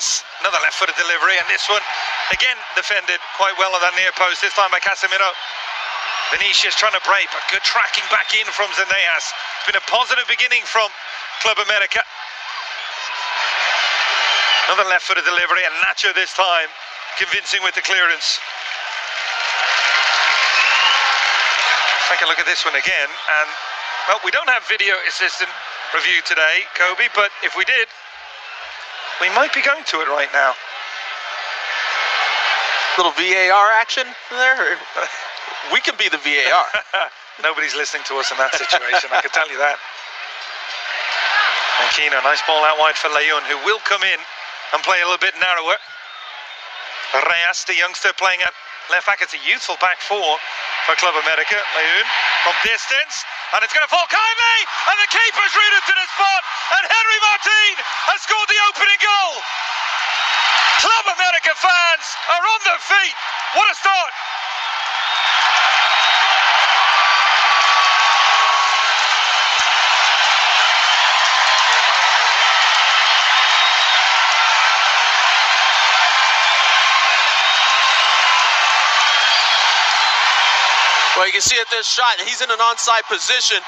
pass, another left-footed delivery, and this one again defended quite well on that near post, this time by Casemiro. Vinicius trying to break, but good tracking back in from Zanejas. It's been a positive beginning from Club America. Another left-footed delivery, and Nacho this time convincing with the clearance. Take a look at this one again, and well, we don't have video assistant review today, Kobe, but if we did, we might be going to it right now. Little VAR action there. We could be the VAR. Nobody's listening to us in that situation, I can tell you that. Aquino, nice ball out wide for Leon, who will come in and play a little bit narrower. Reyes, the youngster, playing at left back. It's a youthful back four for Club America. Leon from distance, and it's going to fall. Kaimi, and the keeper's rooted to the spot, and Henry Martin has scored the opening goal. Club America fans are on their feet. What a start! Well, you can see at this shot, he's in an onside position.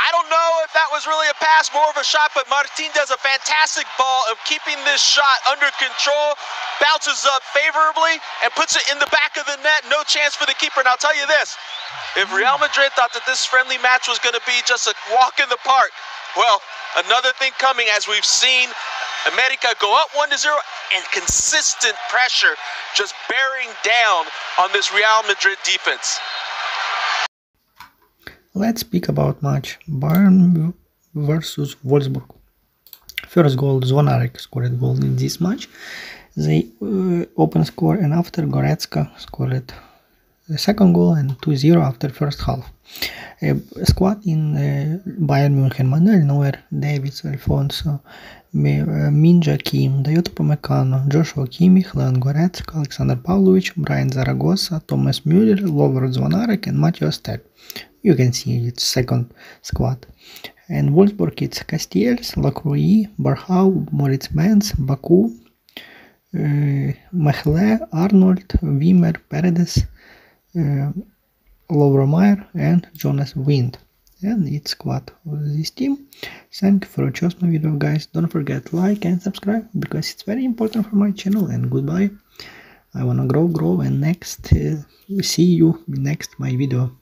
I don't know if that was really a pass, more of a shot, but Martin does a fantastic ball of keeping this shot under control, bounces up favorably, and puts it in the back of the net. No chance for the keeper. And I'll tell you this, if Real Madrid thought that this friendly match was going to be just a walk in the park, well, another thing coming, as we've seen America go up 1-0, and consistent pressure just bearing down on this Real Madrid defense. Let's speak about match Bayern versus Wolfsburg. First goal, Zvonarek scored goal in this match. They open score, and after Goretzka scored the second goal, and 2-0 after first half. Squad in Bayern München: Manuel Neuer, David Alfonso, Minja Kim, Dayot Upamecano, Joshua Kimmich, Leon Goretzka, Alexander Pavlovich, Brian Zaragoza, Thomas Müller, Lovro Zvonarek, and Matthias Tel. You can see its second squad. And Wolfsburg, it's Casteels, Lacroix, Bornauw, Moritz Jenz, Baku, Mæhle, Arnold, Wimmer, Paredes, Laura Meyer, and Jonas Wind. And it's squad of this team. Thank you for your choice my video, guys. Don't forget like and subscribe, because it's very important for my channel. And goodbye. I wanna grow, and next see you next my video.